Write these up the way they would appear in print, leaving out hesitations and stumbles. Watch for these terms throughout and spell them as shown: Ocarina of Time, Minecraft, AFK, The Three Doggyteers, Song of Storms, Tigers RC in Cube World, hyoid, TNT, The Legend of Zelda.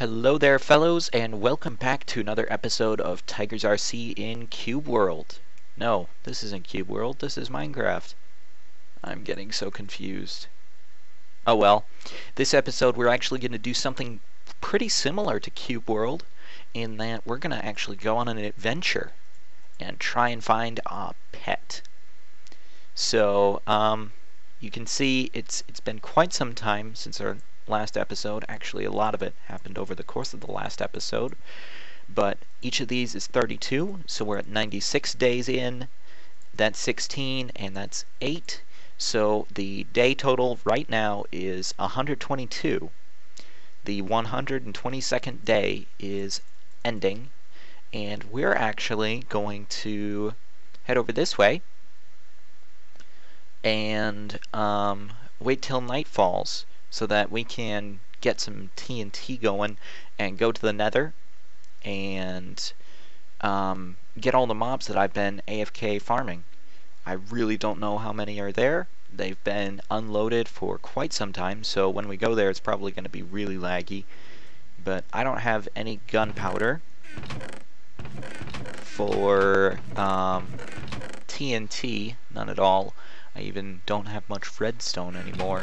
Hello there, fellows, and welcome back to another episode of Tigers RC in Cube World. No, this isn't Cube World, this is Minecraft. I'm getting so confused. Oh well. This episode we're actually going to do something pretty similar to Cube World, in that we're going to actually go on an adventure and try and find a pet. So, you can see it's been quite some time since our last episode. Actually, a lot of it happened over the course of the last episode. But each of these is 32, so we're at 96 days in. That's 16, and that's 8. So the day total right now is 122. The 122nd day is ending, and we're actually going to head over this way and wait till night falls so that we can get some TNT going and go to the Nether and get all the mobs that I've been AFK farming. I really don't know how many are there. They've been unloaded for quite some time, so when we go there it's probably going to be really laggy. But I don't have any gunpowder for TNT, none at all. I even don't have much redstone anymore.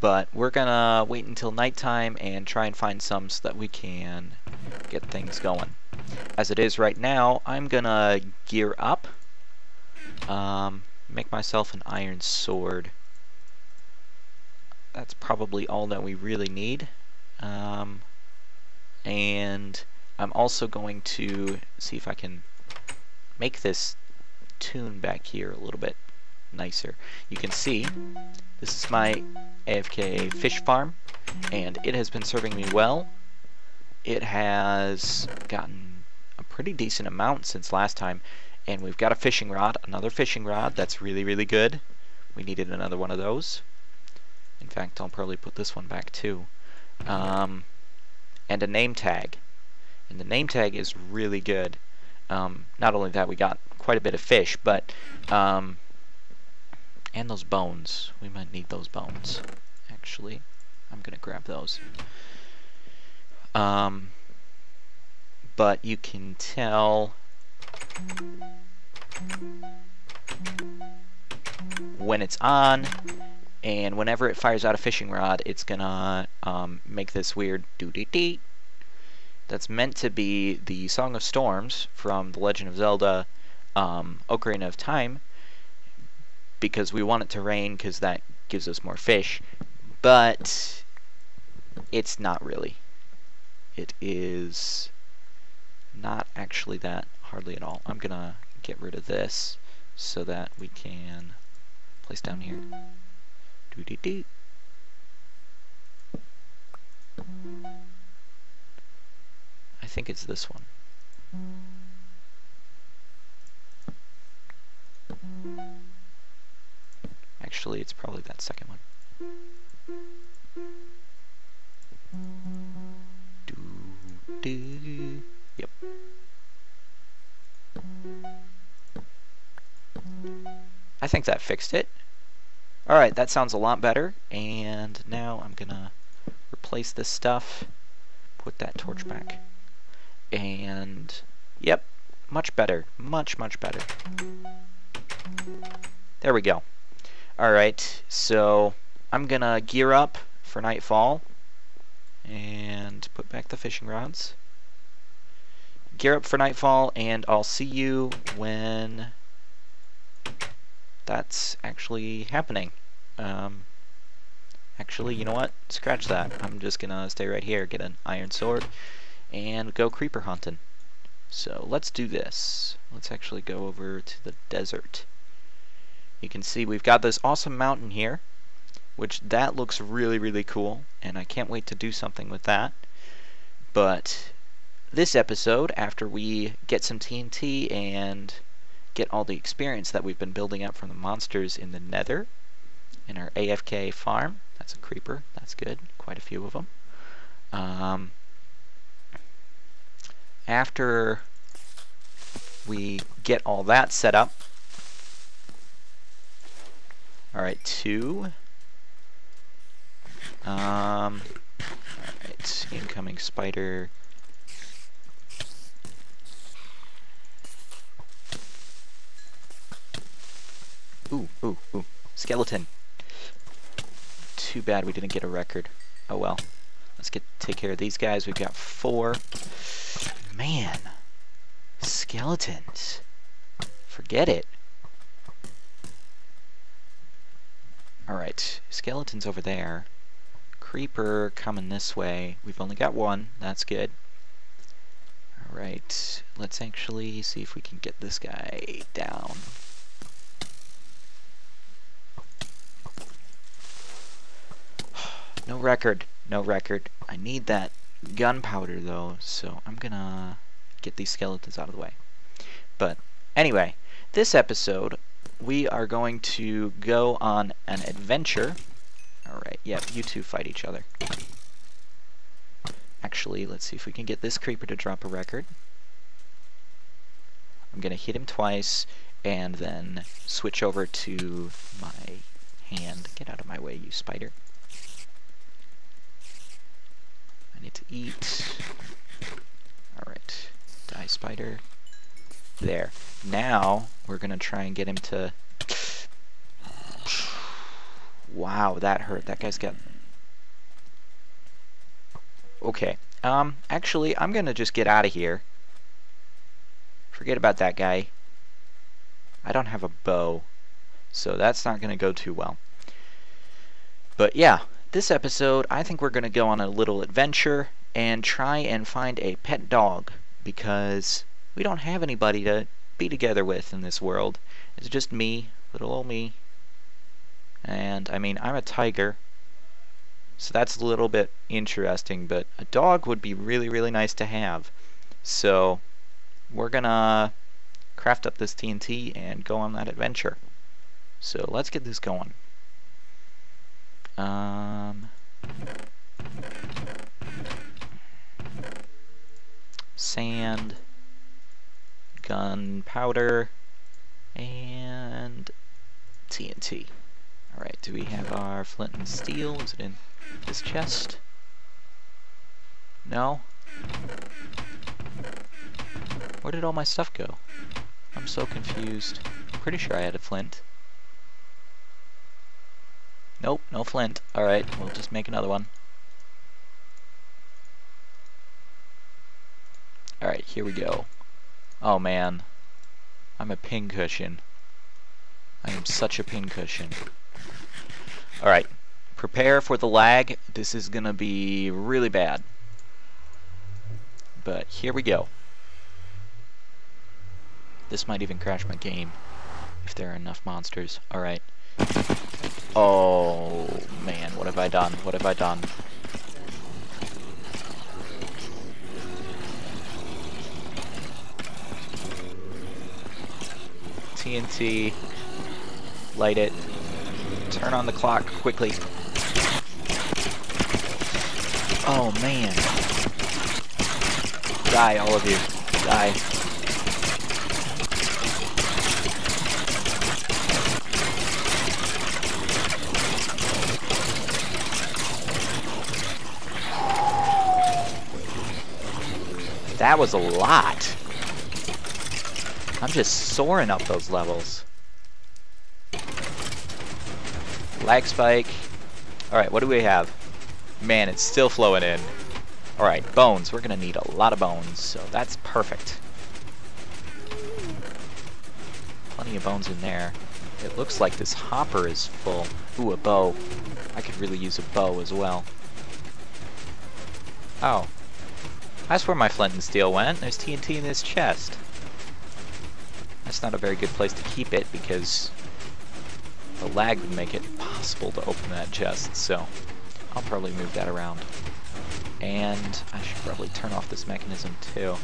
But we're gonna wait until nighttime and try and find some so that we can get things going. As it is right now, I'm gonna gear up, make myself an iron sword. That's probably all that we really need. And I'm also going to see if I can make this tune back here a little bit nicer. You can see this is my AFK fish farm, and it has been serving me well. It has gotten a pretty decent amount since last time, and we've got a fishing rod, another fishing rod. That's really good. We needed another one of those. In fact, I'll probably put this one back too. And a name tag, and the name tag is really good. Not only that, we got quite a bit of fish, but and those bones. We might need those bones. Actually, I'm gonna grab those. But you can tell when it's on, and whenever it fires out a fishing rod, it's gonna make this weird doo-doo-dee. That's meant to be the Song of Storms from The Legend of Zelda, Ocarina of Time, because we want it to rain because that gives us more fish, but it's not really. It is not actually that, hardly at all. I'm gonna get rid of this so that we can place down here. Doo-doo-doo. I think it's this one. Actually, it's probably that second one. Yep. I think that fixed it. Alright, that sounds a lot better. And now I'm gonna replace this stuff, put that torch back. And yep, much better. Much better. There we go. Alright, so I'm gonna gear up for nightfall and put back the fishing rods. Gear up for nightfall, and I'll see you when that's actually happening. Actually, you know what? Scratch that. I'm just gonna stay right here, get an iron sword, and go creeper hunting. So let's do this. Let's actually go over to the desert. You can see we've got this awesome mountain here, which that looks really cool, and I can't wait to do something with that. But this episode, after we get some TNT and get all the experience that we've been building up from the monsters in the Nether, in our AFK farm, that's a creeper, that's good, quite a few of them. After we get all that set up, alright, 2. Alright, incoming spider. Ooh, ooh, ooh. Skeleton. Too bad we didn't get a record. Oh well. Let's take care of these guys. We've got 4. Man. Skeletons. Forget it. Alright. Skeletons over there. Creeper coming this way. We've only got 1. That's good. Alright. Let's actually see if we can get this guy down. No record. No record. I need that gunpowder though, so I'm gonna get these skeletons out of the way. But anyway, this episode we are going to go on an adventure. Alright, yep, you two fight each other. Actually, let's see if we can get this creeper to drop a record. I'm gonna hit him twice and then switch over to my hand. Get out of my way, you spider. I need to eat. Alright. Die, spider. There. Now, we're gonna try and get him to... Wow, that hurt. That guy's got... Okay. Actually, I'm gonna just get out of here. Forget about that guy. I don't have a bow, so that's not gonna go too well. But yeah. This episode, I think we're going to go on a little adventure and try and find a pet dog, because we don't have anybody to be together with in this world. It's just me, little old me. And, I mean, I'm a tiger, so that's a little bit interesting, but a dog would be really, really nice to have. So, we're going to craft up this TNT and go on that adventure. So, let's get this going. Sand, gunpowder, and TNT. Alright, do we have our flint and steel? Is it in this chest? No? Where did all my stuff go? I'm so confused. Pretty sure I had a flint. Nope, no flint. Alright, we'll just make another one. Alright, here we go. Oh man. I'm a pincushion. I am such a pincushion. Alright, prepare for the lag. This is gonna be really bad. But here we go. This might even crash my game if there are enough monsters. Alright. Oh man, what have I done? What have I done? TNT, light it, turn on the clock quickly. Oh man. Die, all of you. Die. That was a lot. I'm just soaring up those levels. Lag spike. Alright, what do we have? Man, it's still flowing in. Alright, bones. We're gonna need a lot of bones, so that's perfect. Plenty of bones in there. It looks like this hopper is full. Ooh, a bow. I could really use a bow as well. Oh. That's where my flint and steel went. There's TNT in this chest. That's not a very good place to keep it because the lag would make it impossible to open that chest, so I'll probably move that around. And I should probably turn off this mechanism too.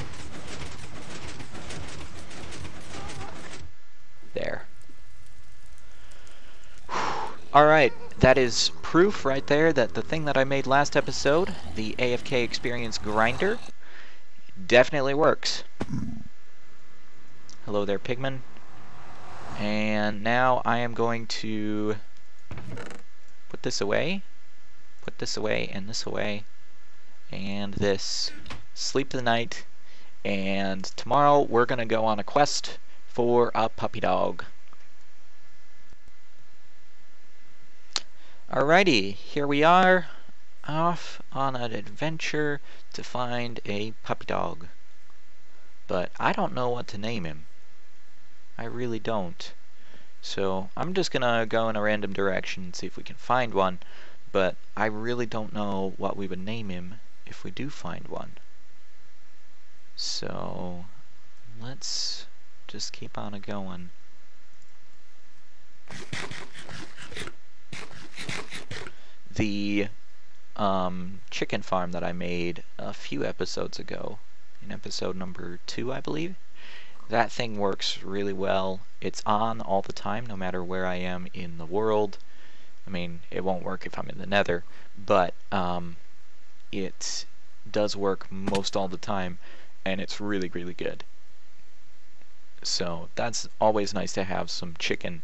There. Alright, that is proof right there that the thing that I made last episode, the AFK Experience Grinder, definitely works. Hello there, Pigman. And now I am going to put this away, Put this away and this away and this. Sleep the night, and tomorrow we're gonna go on a quest for a puppy dog. Alrighty, here we are, off on an adventure to find a puppy dog. But I don't know what to name him. I really don't. So I'm just gonna go in a random direction and see if we can find one, but I really don't know what we would name him if we do find one. So let's just keep on a-going. The chicken farm that I made a few episodes ago, in episode number 2 I believe, that thing works really well. It's on all the time no matter where I am in the world. I mean, it won't work if I'm in the Nether, but it does work most all the time, and it's really, really good. So that's always nice to have some chicken.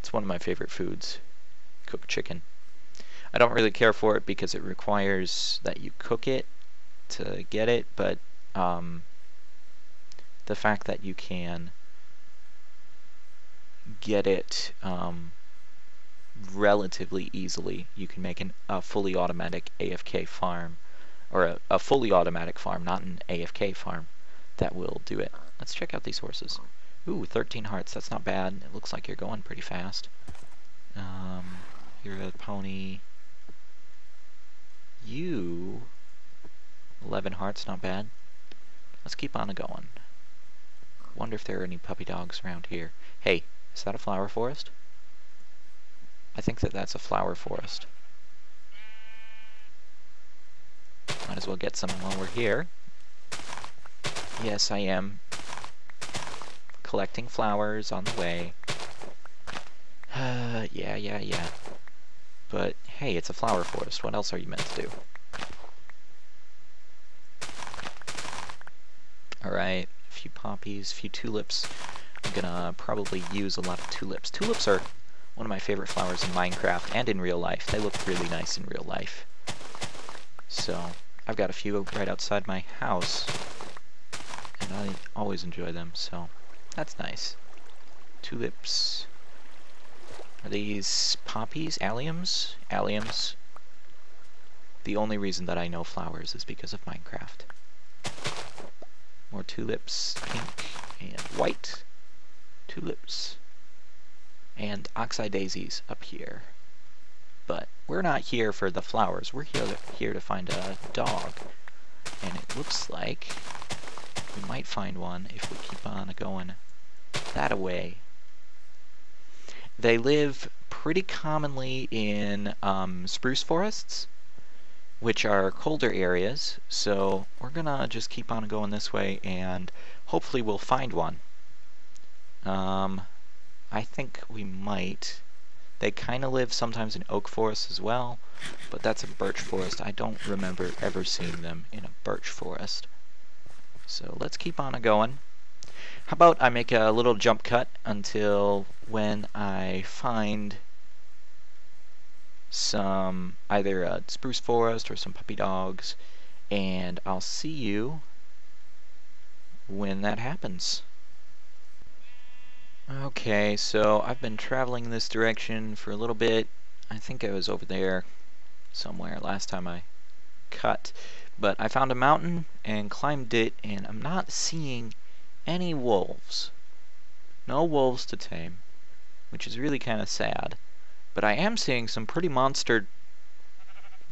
It's one of my favorite foods, cooked chicken. I don't really care for it because it requires that you cook it to get it, but the fact that you can get it relatively easily, you can make a fully automatic AFK farm, or a fully automatic farm, not an AFK farm, that will do it. Let's check out these horses. Ooh, 13 hearts, that's not bad. It looks like you're going pretty fast. You're a pony. You... 11 hearts, not bad. Let's keep on going. Wonder if there are any puppy dogs around here. Hey, is that a flower forest? I think that's a flower forest. Might as well get some while we're here. Yes, I am collecting flowers on the way. Yeah. But hey, it's a flower forest. What else are you meant to do? Alright, a few poppies, a few tulips. I'm gonna probably use a lot of tulips. Tulips are one of my favorite flowers in Minecraft and in real life. They look really nice in real life. So, I've got a few right outside my house, and I always enjoy them, so that's nice. Tulips. Are these poppies? Alliums? Alliums. The only reason that I know flowers is because of Minecraft. More tulips, pink and white. Tulips. And oxeye daisies up here. But we're not here for the flowers, we're here to find a dog. And it looks like we might find one if we keep on going that-a-way. They live pretty commonly in spruce forests, which are colder areas, so we're gonna just keep on going this way and hopefully we'll find one. I think we might. They kind of live sometimes in oak forests as well, but that's a birch forest. I don't remember ever seeing them in a birch forest. So let's keep on a-going. How about I make a little jump cut until when I find some, either a spruce forest or some puppy dogs, and I'll see you when that happens. Okay, so I've been traveling in this direction for a little bit. I think I was over there somewhere last time I cut, but I found a mountain and climbed it, and I'm not seeing any wolves. No wolves to tame, which is really kind of sad, but I am seeing some pretty monster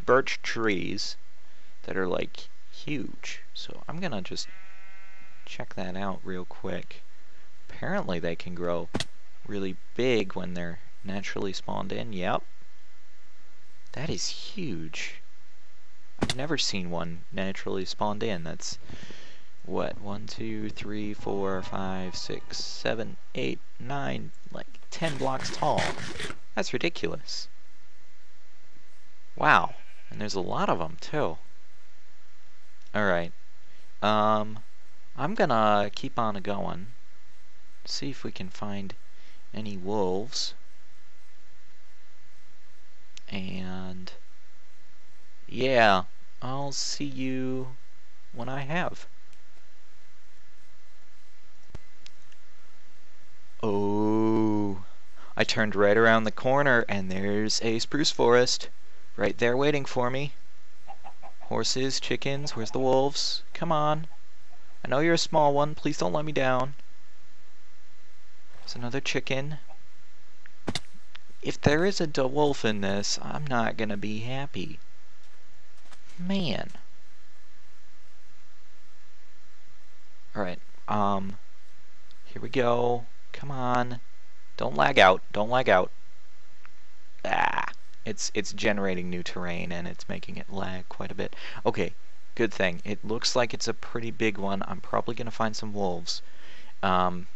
birch trees that are like huge, so I'm gonna just check that out real quick. Apparently they can grow really big when they're naturally spawned in. Yep. That is huge. I've never seen one naturally spawned in. That's what? 1, 2, 3, 4, 5, 6, 7, 8, 9, like 10 blocks tall. That's ridiculous. Wow. And there's a lot of them too. Alright. I'm gonna keep on a-going. See if we can find any wolves, and yeah, I'll see you when I have. Oh, I turned right around the corner and there's a spruce forest right there waiting for me. Horses, chickens, where's the wolves? Come on. I know you're a small one, please don't let me down. There's another chicken. If there is a wolf in this, I'm not gonna be happy. Man. Alright, here we go. Come on. Don't lag out. Don't lag out. Ah, it's generating new terrain and it's making it lag quite a bit. Okay, good thing. It looks like it's a pretty big one. I'm probably gonna find some wolves. I'm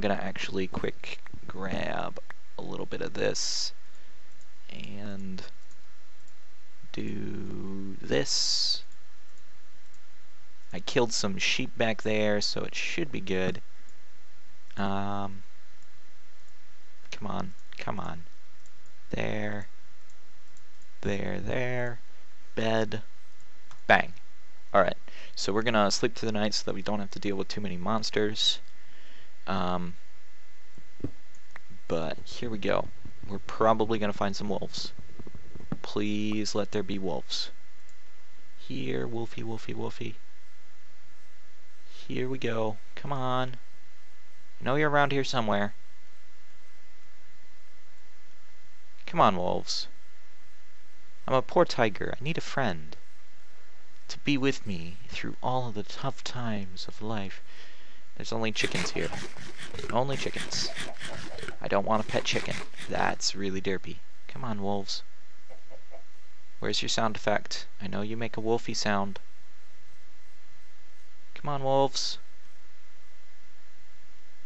gonna actually quick grab a little bit of this and do this. I killed some sheep back there, so it should be good. Come on, come on. There, there, there. Bed. Bang. Alright, so we're gonna sleep through the night so that we don't have to deal with too many monsters. But here we go. We're probably gonna find some wolves. Please let there be wolves. Here, wolfie, wolfie, wolfie. Here we go. Come on. I know you're around here somewhere. Come on, wolves. I'm a poor tiger. I need a friend to be with me through all of the tough times of life. There's only chickens here. Only chickens. I don't want a pet chicken. That's really derpy. Come on, wolves. Where's your sound effect? I know you make a wolfy sound. Come on, wolves.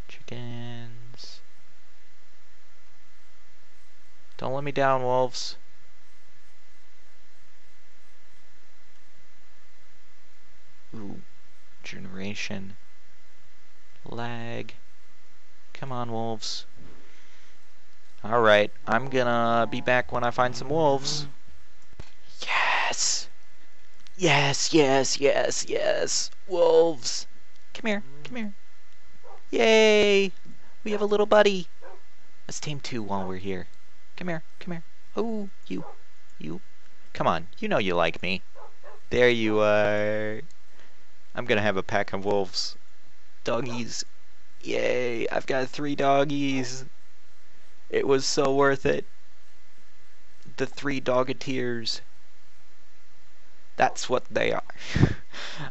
Chickens. Don't let me down, wolves. Ooh. Generation. Lag. Come on, wolves. Alright, I'm gonna be back when I find some wolves. Yes! Yes, yes, yes, yes! Wolves! Come here, come here. Yay! We have a little buddy! Let's tame two while we're here. Come here, come here. Oh, you. You. Come on, you know you like me. There you are. I'm gonna have a pack of wolves. Doggies. Yay, I've got 3 doggies. It was so worth it. The Three Doggyteers. That's what they are.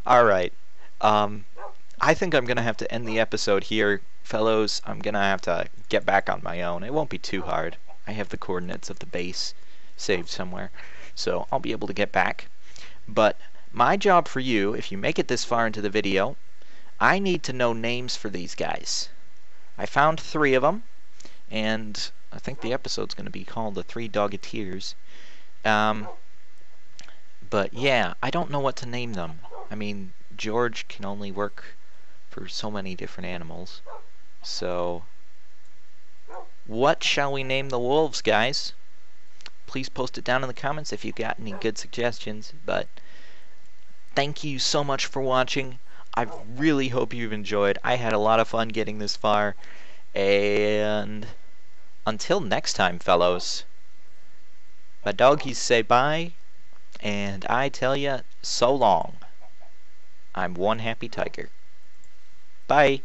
Alright. I think I'm going to have to end the episode here, fellows. I'm going to have to get back on my own. It won't be too hard. I have the coordinates of the base saved somewhere, so I'll be able to get back. But my job for you, if you make it this far into the video, I need to know names for these guys. I found 3 of them, and I think the episode's going to be called The Three Doggyteers. But yeah, I don't know what to name them. I mean, George can only work for so many different animals. So, what shall we name the wolves, guys? Please post it down in the comments if you've got any good suggestions. But thank you so much for watching. I really hope you've enjoyed. I had a lot of fun getting this far. And until next time, fellows, my doggies say bye, and I tell ya, so long. I'm one happy tiger. Bye.